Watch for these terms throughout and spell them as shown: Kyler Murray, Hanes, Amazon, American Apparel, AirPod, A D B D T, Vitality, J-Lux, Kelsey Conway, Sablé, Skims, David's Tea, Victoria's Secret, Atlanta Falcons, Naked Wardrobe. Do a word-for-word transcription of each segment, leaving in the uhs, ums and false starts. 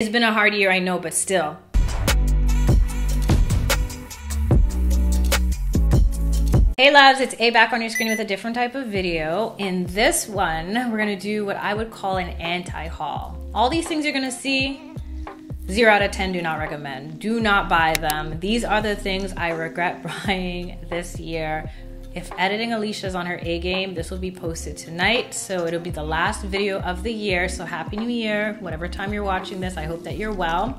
It's been a hard year, I know, but still. Hey loves, it's A back on your screen with a different type of video. In this one, we're gonna do what I would call an anti-haul. All these things you're gonna see, zero out of ten, do not recommend. Do not buy them. These are the things I regret buying this year. If editing Alicia's on her A game, this will be posted tonight. So it'll be the last video of the year. So happy new year, whatever time you're watching this. I hope that you're well.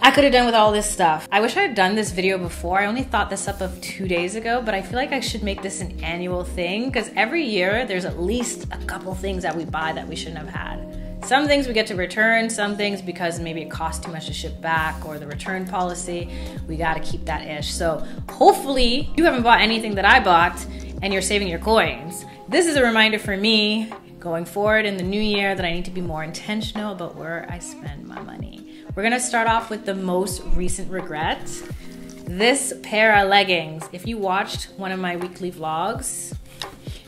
I could have done with all this stuff. I wish I had done this video before. I only thought this up of two days ago, but I feel like I should make this an annual thing because every year there's at least a couple things that we buy that we shouldn't have had. Some things we get to return, some things because maybe it costs too much to ship back or the return policy, we gotta keep that ish. So hopefully you haven't bought anything that I bought and you're saving your coins. This is a reminder for me going forward in the new year that I need to be more intentional about where I spend my money. We're gonna start off with the most recent regret. This pair of leggings. If you watched one of my weekly vlogs,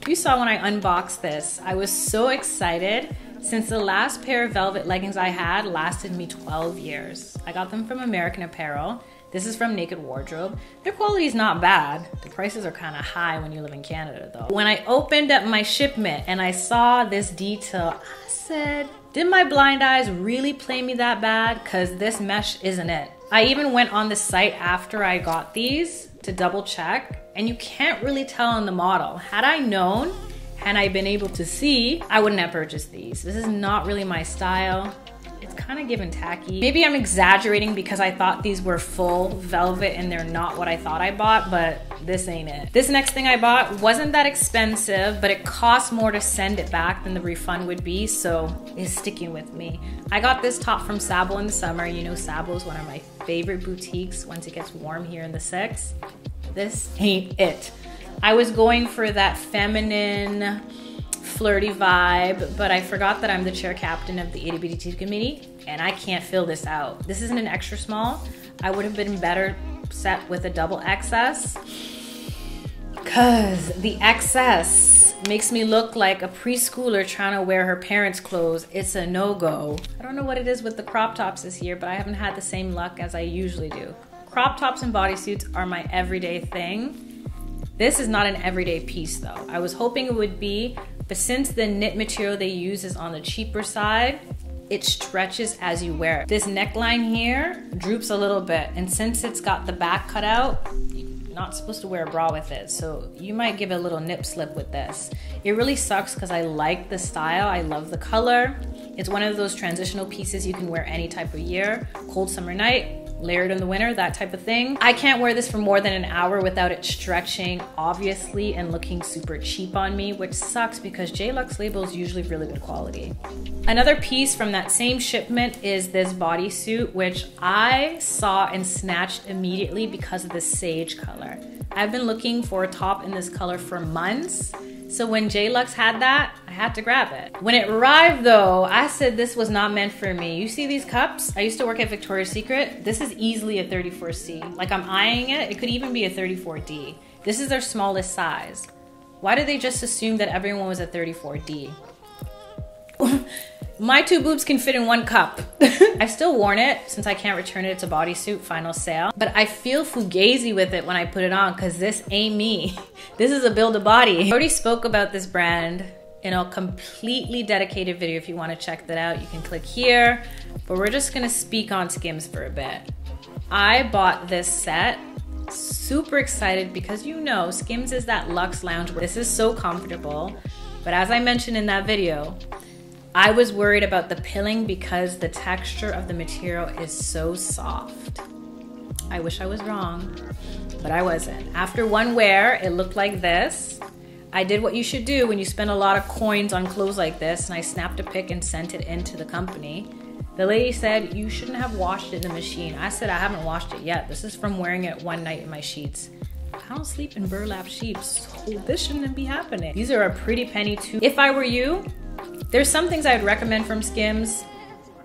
you saw when I unboxed this, I was so excited since the last pair of velvet leggings I had lasted me twelve years. I got them from American Apparel. This is from Naked Wardrobe. Their quality is not bad. The prices are kind of high when you live in Canada though. When I opened up my shipment and I saw this detail, I said, did my blind eyes really play me that bad? Cause this mesh isn't it. I even went on the site after I got these to double check, and you can't really tell on the model. Had I known, had I been able to see, I wouldn't have purchased these. This is not really my style. It's kind of giving tacky. Maybe I'm exaggerating because I thought these were full velvet and they're not what I thought I bought, but this ain't it. This next thing I bought wasn't that expensive, but it costs more to send it back than the refund would be, so it's sticking with me. I got this top from Sablé in the summer. You know Sablé is one of my favorite boutiques once it gets warm here in the six. This ain't it. I was going for that feminine, flirty vibe, but I forgot that I'm the chair captain of the A D B D T committee and I can't fill this out. This isn't an extra small. I would have been better set with a double X S because the X S makes me look like a preschooler trying to wear her parents' clothes. It's a no-go. I don't know what it is with the crop tops this year, but I haven't had the same luck as I usually do. Crop tops and bodysuits are my everyday thing. This is not an everyday piece though. I was hoping it would be, but since the knit material they use is on the cheaper side, it stretches as you wear it. This neckline here droops a little bit, and since it's got the back cut out, you're not supposed to wear a bra with it, so you might give it a little nip slip with this. It really sucks because I like the style, I love the color. It's one of those transitional pieces you can wear any type of year, cold summer night, layered in the winter, that type of thing. I can't wear this for more than an hour without it stretching, obviously, and looking super cheap on me, which sucks because J-Lux label is usually really good quality. Another piece from that same shipment is this bodysuit, which I saw and snatched immediately because of the sage color. I've been looking for a top in this color for months, so when J-Lux had that, I had to grab it. When it arrived though, I said this was not meant for me. You see these cups? I used to work at Victoria's Secret. This is easily a thirty-four C. Like I'm eyeing it, it could even be a thirty-four D. This is their smallest size. Why did they just assume that everyone was a thirty-four D? My two boobs can fit in one cup. I've still worn it since I can't return it. It's a bodysuit, final sale. But I feel fugazi with it when I put it on because this ain't me. This is a build a body. I already spoke about this brand in a completely dedicated video. If you want to check that out, you can click here. But we're just going to speak on Skims for a bit. I bought this set. Super excited because you know Skims is that luxe loungewear. This is so comfortable. But as I mentioned in that video, I was worried about the pilling because the texture of the material is so soft. I wish I was wrong, but I wasn't. After one wear, it looked like this. I did what you should do when you spend a lot of coins on clothes like this, and I snapped a pic and sent it into the company. The lady said, you shouldn't have washed it in the machine. I said, I haven't washed it yet. This is from wearing it one night in my sheets. I don't sleep in burlap sheets, so this shouldn't be happening. These are a pretty penny too. If I were you, there's some things I'd recommend from Skims.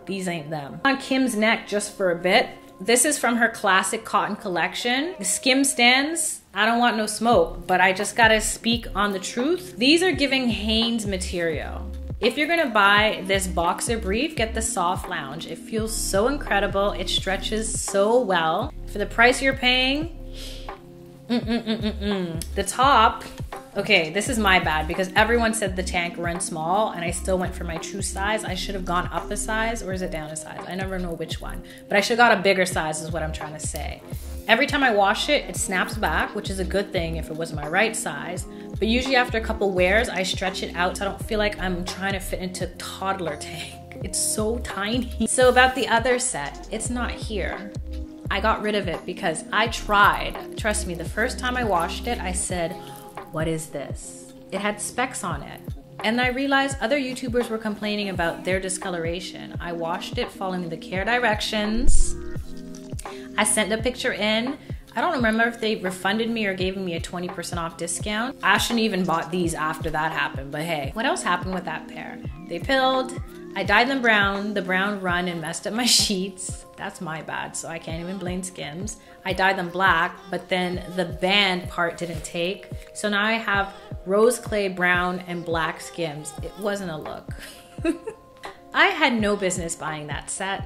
These ain't them. On Kim's neck just for a bit. This is from her classic cotton collection. The skim stands, I don't want no smoke, but I just gotta speak on the truth. These are giving Hanes material. If you're gonna buy this boxer brief, get the Soft Lounge. It feels so incredible. It stretches so well. For the price you're paying, mm-mm-mm-mm-mm. The top, okay, this is my bad because everyone said the tank ran small and I still went for my true size. I should have gone up a size, or is it down a size? I never know which one, but I should have got a bigger size is what I'm trying to say. Every time I wash it, it snaps back, which is a good thing if it was my right size. But usually after a couple wears, I stretch it out so I don't feel like I'm trying to fit into toddler tank. It's so tiny. So about the other set, it's not here. I got rid of it because I tried. Trust me, the first time I washed it, I said, what is this? It had specks on it. And I realized other YouTubers were complaining about their discoloration. I washed it following the care directions. I sent a picture in. I don't remember if they refunded me or gave me a twenty percent off discount. I shouldn't even bought these after that happened, but hey. What else happened with that pair? They pilled, I dyed them brown, the brown run and messed up my sheets. That's my bad, so I can't even blame Skims. I dyed them black, but then the band part didn't take. So now I have rose clay brown and black Skims. It wasn't a look. I had no business buying that set,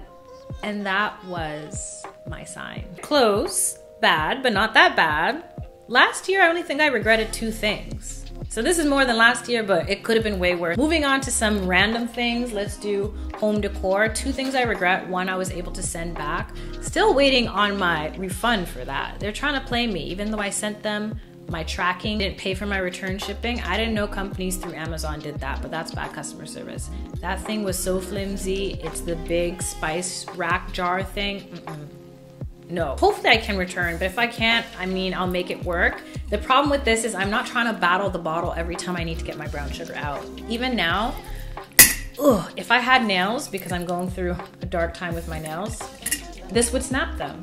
and that was my sign. Close, bad, but not that bad. Last year, I only think I regretted two things. So this is more than last year, but it could have been way worse. Moving on to some random things, let's do home decor. Two things I regret, one I was able to send back. Still waiting on my refund for that. They're trying to play me, even though I sent them my tracking, didn't pay for my return shipping. I didn't know companies through Amazon did that, but that's bad customer service. That thing was so flimsy. It's the big spice rack jar thing. Mm-mm. No, hopefully I can return, but if I can't, I mean, I'll make it work. The problem with this is I'm not trying to battle the bottle every time I need to get my brown sugar out. Even now, ugh, if I had nails, because I'm going through a dark time with my nails, this would snap them.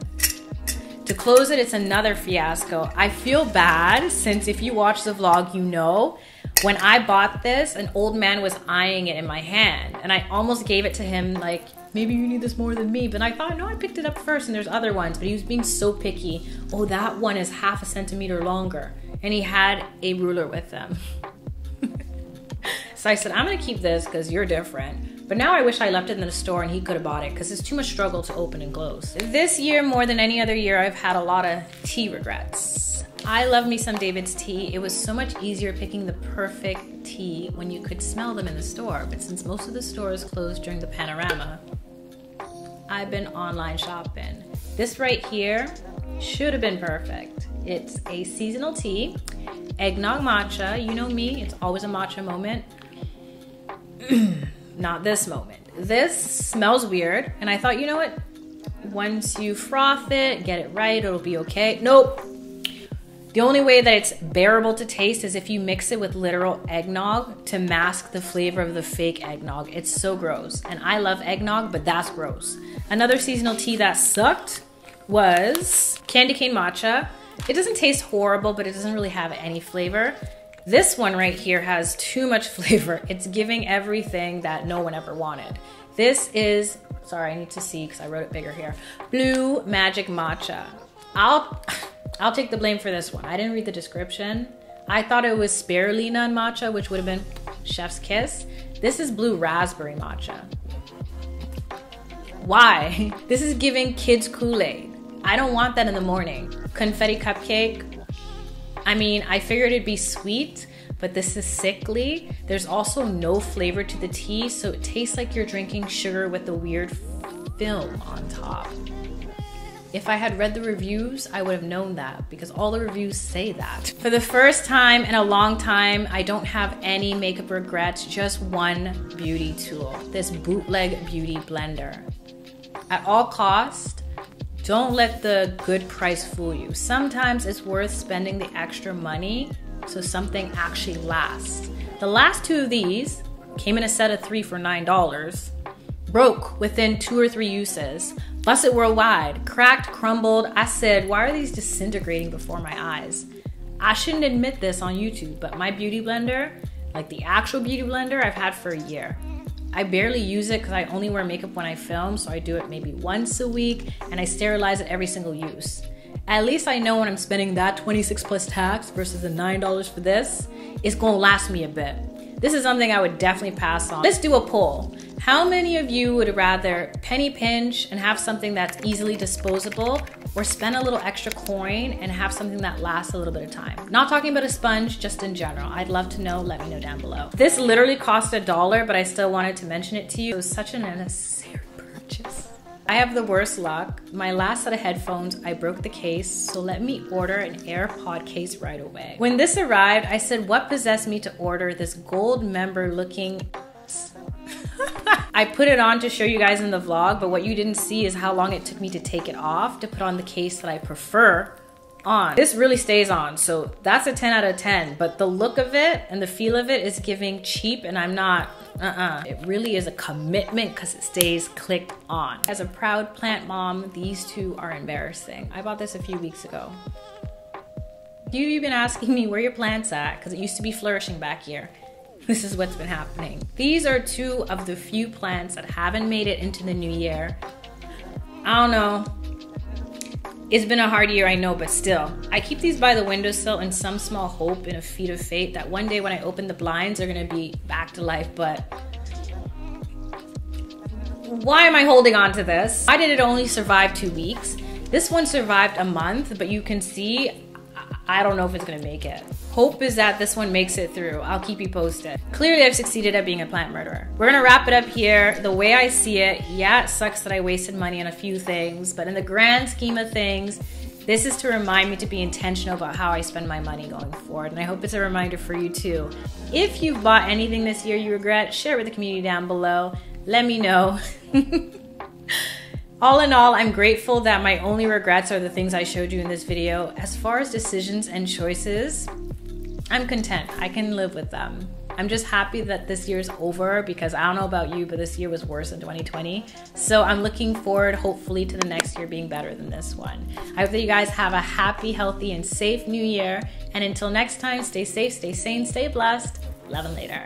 To close it, it's another fiasco. I feel bad since if you watch the vlog, you know, when I bought this, an old man was eyeing it in my hand and I almost gave it to him like, maybe you need this more than me. But I thought, no, I picked it up first and there's other ones, but he was being so picky. Oh, that one is half a centimeter longer. And he had a ruler with him. So I said, I'm gonna keep this because you're different. But now I wish I left it in the store and he could have bought it because it's too much struggle to open and close. This year, more than any other year, I've had a lot of tea regrets. I love me some David's Tea. It was so much easier picking the perfect tea when you could smell them in the store. But since most of the stores closed during the panorama, I've been online shopping. This right here should have been perfect. It's a seasonal tea, eggnog matcha. You know me, it's always a matcha moment. Not this moment. This smells weird. And I thought, you know what? Once you froth it, get it right, it'll be okay. Nope. The only way that it's bearable to taste is if you mix it with literal eggnog to mask the flavor of the fake eggnog. It's so gross. And I love eggnog, but that's gross. Another seasonal tea that sucked was candy cane matcha. It doesn't taste horrible, but it doesn't really have any flavor. This one right here has too much flavor. It's giving everything that no one ever wanted. This is, sorry, I need to see because I wrote it bigger here. Blue Magic Matcha. I'll, I'll take the blame for this one. I didn't read the description. I thought it was spirulina and matcha, which would have been chef's kiss. This is Blue Raspberry Matcha. Why? This is giving kids Kool-Aid. I don't want that in the morning. Confetti cupcake. I mean, I figured it'd be sweet, but this is sickly. There's also no flavor to the tea, so it tastes like you're drinking sugar with a weird film on top. If I had read the reviews, I would have known that because all the reviews say that. For the first time in a long time, I don't have any makeup regrets, just one beauty tool, this bootleg beauty blender. At all costs, don't let the good price fool you. Sometimes it's worth spending the extra money so something actually lasts. The last two of these came in a set of three for nine dollars, broke within two or three uses, busted worldwide, cracked, crumbled. I said, why are these disintegrating before my eyes? I shouldn't admit this on YouTube, but my beauty blender, like the actual beauty blender, I've had for a year. I barely use it because I only wear makeup when I film, so I do it maybe once a week, and I sterilize it every single use. At least I know when I'm spending that twenty-six plus tax versus the nine dollars for this, it's gonna last me a bit. This is something I would definitely pass on. Let's do a poll. How many of you would rather penny pinch and have something that's easily disposable, or spend a little extra coin and have something that lasts a little bit of time? Not talking about a sponge, just in general. I'd love to know, let me know down below. This literally cost a dollar, but I still wanted to mention it to you. It was such an unnecessary purchase. I have the worst luck. My last set of headphones, I broke the case, so let me order an AirPod case right away. When this arrived, I said, what possessed me to order this gold member looking? I put it on to show you guys in the vlog, but what you didn't see is how long it took me to take it off to put on the case that I prefer on. This really stays on, so that's a ten out of ten, but the look of it and the feel of it is giving cheap, and I'm not. Uh-uh. It really is a commitment because it stays clicked on. As a proud plant mom, these two are embarrassing. I bought this a few weeks ago. You've been asking me where your plant's at because it used to be flourishing back here. This is what's been happening. These are two of the few plants that haven't made it into the new year. I don't know. It's been a hard year, I know, but still. I keep these by the windowsill in some small hope and a feat of fate that one day when I open the blinds, they're gonna be back to life, but why am I holding on to this? Why did it only survive two weeks? This one survived a month, but you can see, I don't know if it's gonna make it. Hope is that this one makes it through. I'll keep you posted. Clearly, I've succeeded at being a plant murderer. We're gonna wrap it up here. The way I see it, yeah, it sucks that I wasted money on a few things, but in the grand scheme of things, this is to remind me to be intentional about how I spend my money going forward, and I hope it's a reminder for you too. If you've bought anything this year you regret, share it with the community down below. Let me know. All in all, I'm grateful that my only regrets are the things I showed you in this video. As far as decisions and choices, I'm content. I can live with them. I'm just happy that this year's over because I don't know about you, but this year was worse than twenty twenty. So I'm looking forward, hopefully, to the next year being better than this one. I hope that you guys have a happy, healthy, and safe new year. And until next time, stay safe, stay sane, stay blessed. Love and later.